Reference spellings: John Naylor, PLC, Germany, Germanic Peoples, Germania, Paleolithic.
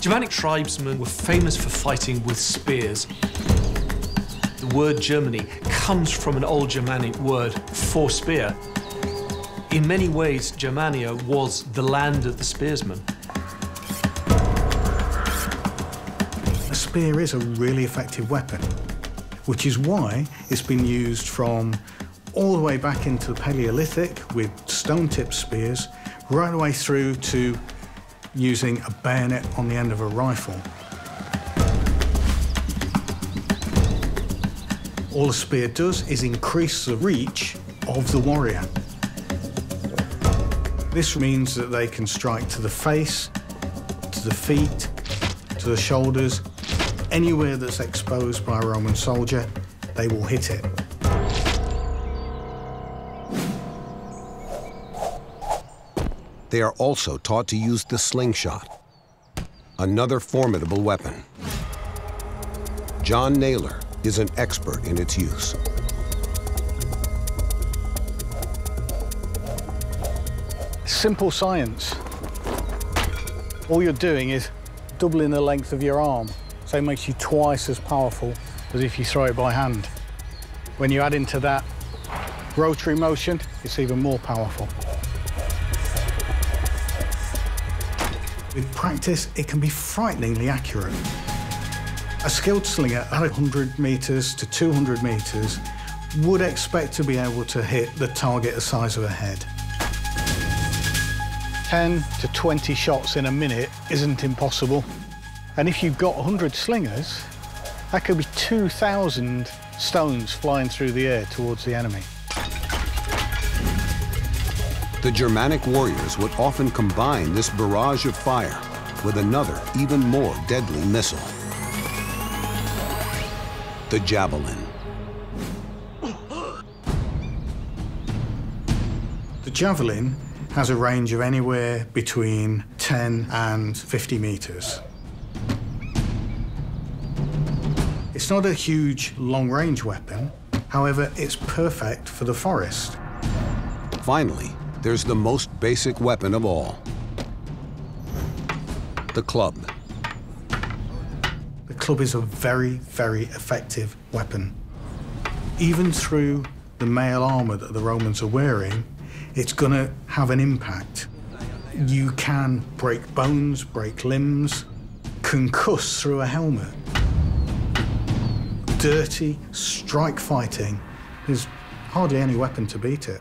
Germanic tribesmen were famous for fighting with spears. The word Germany comes from an old Germanic word for spear. In many ways, Germania was the land of the spearsman. A spear is a really effective weapon, which is why it's been used from all the way back into the Paleolithic with stone-tipped spears, right the way through to using a bayonet on the end of a rifle. All a spear does is increase the reach of the warrior. This means that they can strike to the face, to the feet, to the shoulders. Anywhere that's exposed by a Roman soldier, they will hit it. They are also taught to use the slingshot, another formidable weapon. John Naylor is an expert in its use. Simple science. All you're doing is doubling the length of your arm, so it makes you twice as powerful as if you throw it by hand. When you add into that rotary motion, it's even more powerful. With practice, it can be frighteningly accurate. A skilled slinger at 100 metres to 200 metres would expect to be able to hit the target the size of a head. 10 to 20 shots in a minute isn't impossible. And if you've got 100 slingers, that could be 2,000 stones flying through the air towards the enemy. The Germanic warriors would often combine this barrage of fire with another, even more deadly missile, the javelin. The javelin has a range of anywhere between 10 and 50 meters. It's not a huge long-range weapon. However, it's perfect for the forest. Finally, there's the most basic weapon of all, the club. The club is a very, very effective weapon. Even through the mail armor that the Romans are wearing, it's gonna have an impact. You can break bones, break limbs, concuss through a helmet. Dirty, strike fighting, there's hardly any weapon to beat it.